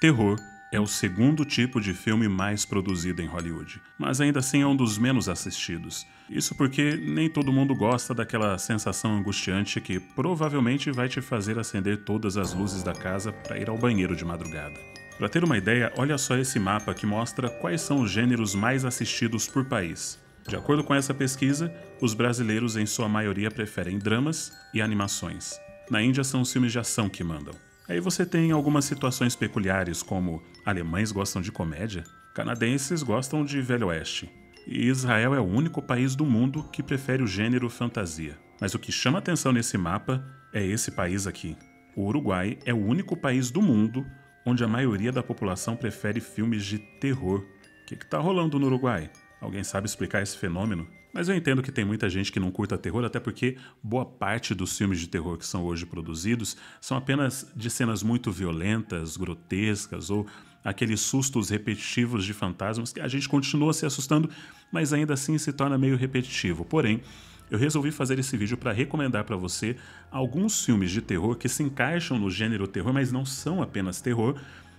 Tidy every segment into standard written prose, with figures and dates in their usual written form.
Terror é o segundo tipo de filme mais produzido em Hollywood, mas ainda assim é um dos menos assistidos. Isso porque nem todo mundo gosta daquela sensação angustiante que provavelmente vai te fazer acender todas as luzes da casa para ir ao banheiro de madrugada. Para ter uma ideia, olha só esse mapa que mostra quais são os gêneros mais assistidos por país. De acordo com essa pesquisa, os brasileiros em sua maioria preferem dramas e animações. Na Índia são os filmes de ação que mandam. Aí você tem algumas situações peculiares, como alemães gostam de comédia, canadenses gostam de velho oeste, e Israel é o único país do mundo que prefere o gênero fantasia. Mas o que chama atenção nesse mapa é esse país aqui. O Uruguai é o único país do mundo onde a maioria da população prefere filmes de terror. O que tá rolando no Uruguai? Alguém sabe explicar esse fenômeno? Mas eu entendo que tem muita gente que não curta terror, até porque boa parte dos filmes de terror que são hoje produzidos são apenas de cenas muito violentas, grotescas, ou aqueles sustos repetitivos de fantasmas que a gente continua se assustando, mas ainda assim se torna meio repetitivo. Porém, eu resolvi fazer esse vídeo para recomendar para você alguns filmes de terror que se encaixam no gênero terror, mas não são apenas terror,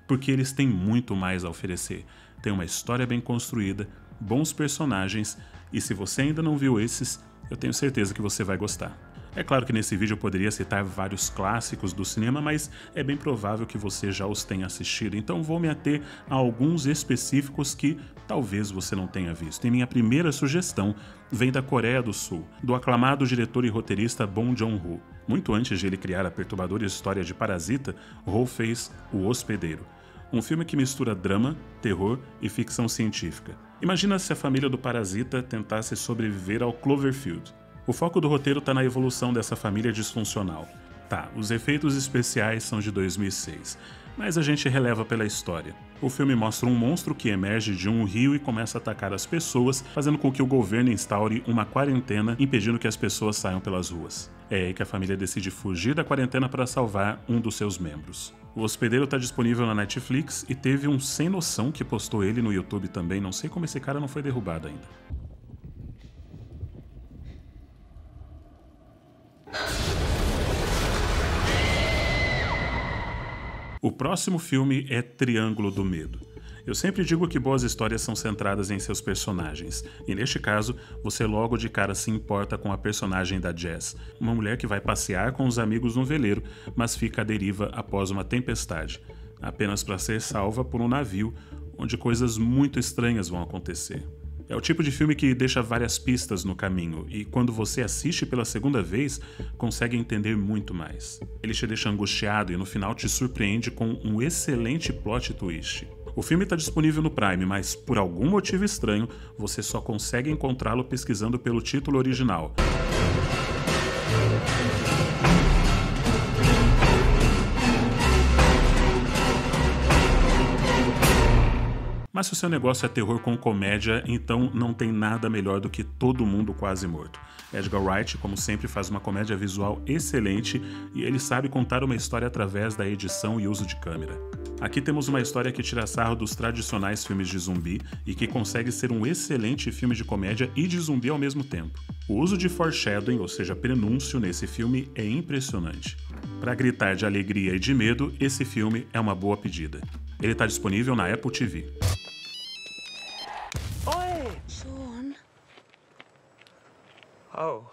porque eles têm muito mais a oferecer. Tem uma história bem construída, bons personagens, e se você ainda não viu esses, eu tenho certeza que você vai gostar. É claro que nesse vídeo eu poderia citar vários clássicos do cinema, mas é bem provável que você já os tenha assistido, então vou me ater a alguns específicos que talvez você não tenha visto. E minha primeira sugestão vem da Coreia do Sul, do aclamado diretor e roteirista Bong Joon-ho. Muito antes de ele criar a perturbadora história de Parasita, Ho fez O Hospedeiro, um filme que mistura drama, terror e ficção científica. Imagina se a família do Parasita tentasse sobreviver ao Cloverfield. O foco do roteiro está na evolução dessa família disfuncional. Tá, os efeitos especiais são de 2006, mas a gente releva pela história. O filme mostra um monstro que emerge de um rio e começa a atacar as pessoas, fazendo com que o governo instaure uma quarentena, impedindo que as pessoas saiam pelas ruas. É aí que a família decide fugir da quarentena para salvar um dos seus membros. O Hospedeiro está disponível na Netflix e teve um sem noção que postou ele no YouTube também, não sei como esse cara não foi derrubado ainda. O próximo filme é Triângulo do Medo. Eu sempre digo que boas histórias são centradas em seus personagens, e neste caso, você logo de cara se importa com a personagem da Jess, uma mulher que vai passear com os amigos num veleiro, mas fica à deriva após uma tempestade, apenas para ser salva por um navio, onde coisas muito estranhas vão acontecer. É o tipo de filme que deixa várias pistas no caminho, e quando você assiste pela segunda vez, consegue entender muito mais. Ele te deixa angustiado e no final te surpreende com um excelente plot twist. O filme está disponível no Prime, mas por algum motivo estranho, você só consegue encontrá-lo pesquisando pelo título original. Mas se o seu negócio é terror com comédia, então não tem nada melhor do que Todo Mundo Quase Morto. Edgar Wright, como sempre, faz uma comédia visual excelente e ele sabe contar uma história através da edição e uso de câmera. Aqui temos uma história que tira sarro dos tradicionais filmes de zumbi e que consegue ser um excelente filme de comédia e de zumbi ao mesmo tempo. O uso de foreshadowing, ou seja, prenúncio, nesse filme é impressionante. Para gritar de alegria e de medo, esse filme é uma boa pedida. Ele está disponível na Apple TV. Oi! Sean. Oh.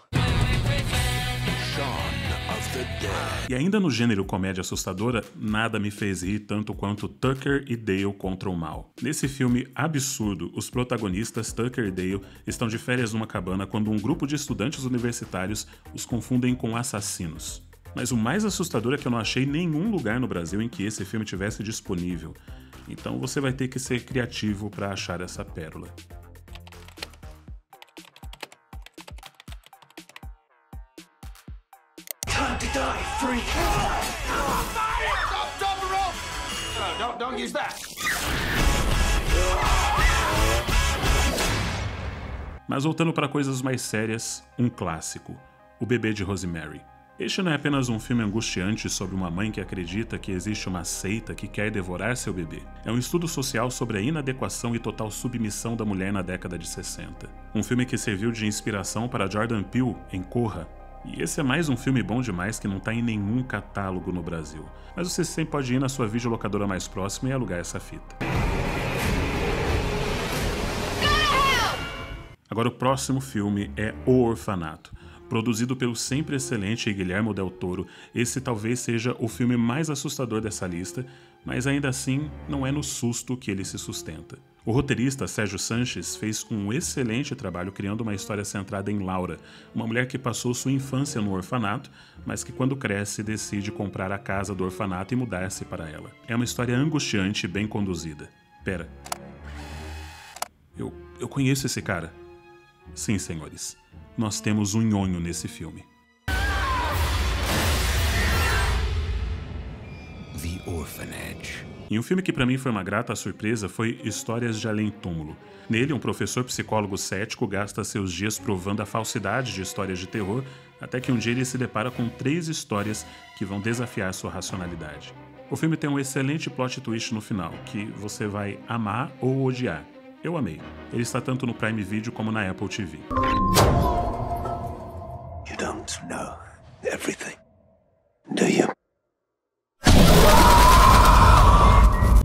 Shaun of the Dead. E ainda no gênero comédia assustadora, nada me fez rir tanto quanto Tucker e Dale contra o Mal. Nesse filme absurdo, os protagonistas Tucker e Dale estão de férias numa cabana quando um grupo de estudantes universitários os confundem com assassinos. Mas o mais assustador é que eu não achei nenhum lugar no Brasil em que esse filme tivesse disponível. Então você vai ter que ser criativo para achar essa pérola. Mas voltando para coisas mais sérias, um clássico, O Bebê de Rosemary. Este não é apenas um filme angustiante sobre uma mãe que acredita que existe uma seita que quer devorar seu bebê. É um estudo social sobre a inadequação e total submissão da mulher na década de 60. Um filme que serviu de inspiração para Jordan Peele em Corra, E esse é mais um filme bom demais que não tá em nenhum catálogo no Brasil. Mas você sempre pode ir na sua videolocadora mais próxima e alugar essa fita. Agora o próximo filme é O Orfanato. Produzido pelo sempre excelente Guillermo del Toro, esse talvez seja o filme mais assustador dessa lista, mas ainda assim não é no susto que ele se sustenta. O roteirista Sérgio Sanches fez um excelente trabalho criando uma história centrada em Laura, uma mulher que passou sua infância no orfanato, mas que quando cresce decide comprar a casa do orfanato e mudar-se para ela. É uma história angustiante e bem conduzida. Pera. Eu conheço esse cara. Sim, senhores. Nós temos um nhonho nesse filme. The Orphanage. E um filme que pra mim foi uma grata surpresa foi Histórias de Além-Túmulo. Nele, um professor psicólogo cético gasta seus dias provando a falsidade de histórias de terror, até que um dia ele se depara com 3 histórias que vão desafiar sua racionalidade. O filme tem um excelente plot twist no final, que você vai amar ou odiar. Eu amei. Ele está tanto no Prime Video como na Apple TV. You don't know everything, do you?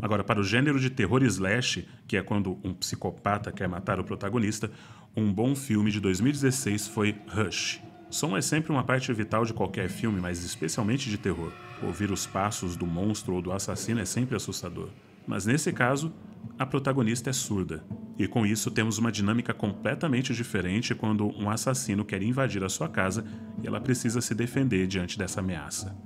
Agora, para o gênero de terror slash, que é quando um psicopata quer matar o protagonista, um bom filme de 2016 foi Hush. Som é sempre uma parte vital de qualquer filme, mas especialmente de terror. Ouvir os passos do monstro ou do assassino é sempre assustador. Mas nesse caso, a protagonista é surda, e com isso temos uma dinâmica completamente diferente quando um assassino quer invadir a sua casa e ela precisa se defender diante dessa ameaça.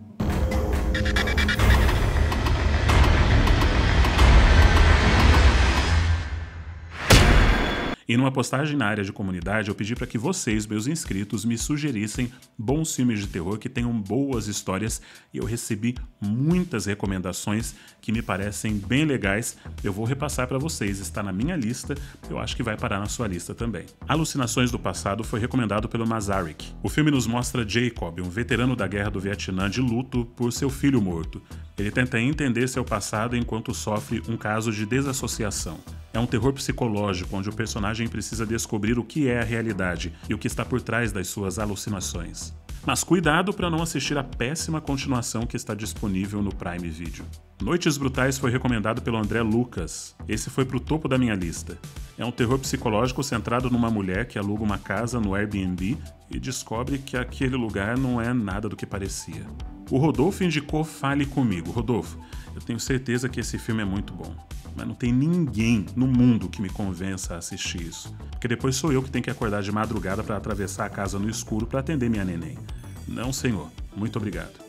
E numa postagem na área de comunidade, eu pedi para que vocês, meus inscritos, me sugerissem bons filmes de terror que tenham boas histórias, e eu recebi muitas recomendações que me parecem bem legais. Eu vou repassar para vocês, está na minha lista, eu acho que vai parar na sua lista também. Alucinações do Passado foi recomendado pelo Mazarik. O filme nos mostra Jacob, um veterano da Guerra do Vietnã, de luto por seu filho morto. Ele tenta entender seu passado enquanto sofre um caso de desassociação. É um terror psicológico, onde o personagem precisa descobrir o que é a realidade e o que está por trás das suas alucinações. Mas cuidado para não assistir a péssima continuação que está disponível no Prime Video. Noites Brutais foi recomendado pelo André Lucas. Esse foi pro topo da minha lista. É um terror psicológico centrado numa mulher que aluga uma casa no Airbnb e descobre que aquele lugar não é nada do que parecia. O Rodolfo indicou Fale Comigo. Rodolfo, eu tenho certeza que esse filme é muito bom, mas não tem ninguém no mundo que me convença a assistir isso, porque depois sou eu que tenho que acordar de madrugada para atravessar a casa no escuro para atender minha neném. Não, senhor. Muito obrigado.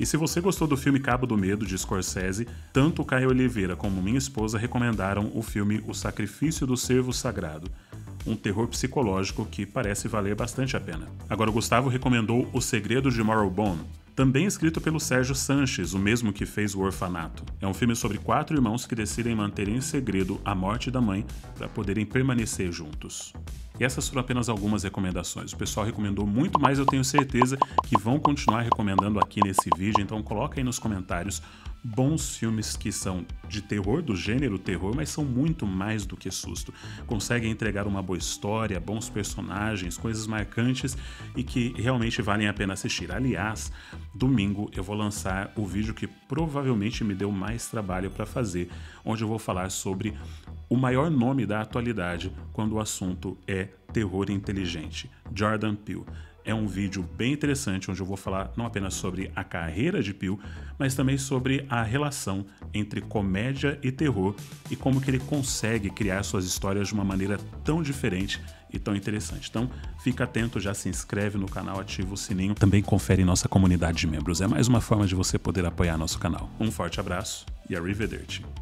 E se você gostou do filme Cabo do Medo, de Scorsese, tanto o Caio Oliveira como minha esposa recomendaram o filme O Sacrifício do Cervo Sagrado, um terror psicológico que parece valer bastante a pena. Agora o Gustavo recomendou O Segredo de Morrowbone, também escrito pelo Sérgio Sanches, o mesmo que fez O Orfanato. É um filme sobre 4 irmãos que decidem manter em segredo a morte da mãe para poderem permanecer juntos. E essas foram apenas algumas recomendações. O pessoal recomendou muito mais, eu tenho certeza que vão continuar recomendando aqui nesse vídeo, então coloca aí nos comentários bons filmes que são de terror, do gênero terror, mas são muito mais do que susto. Conseguem entregar uma boa história, bons personagens, coisas marcantes e que realmente valem a pena assistir. Aliás, domingo eu vou lançar o vídeo que provavelmente me deu mais trabalho para fazer, onde eu vou falar sobre o maior nome da atualidade quando o assunto é terror inteligente, Jordan Peele. É um vídeo bem interessante onde eu vou falar não apenas sobre a carreira de Peele, mas também sobre a relação entre comédia e terror e como que ele consegue criar suas histórias de uma maneira tão diferente e tão interessante. Então fica atento, já se inscreve no canal, ativa o sininho, também confere nossa comunidade de membros. É mais uma forma de você poder apoiar nosso canal. Um forte abraço e arrivederci.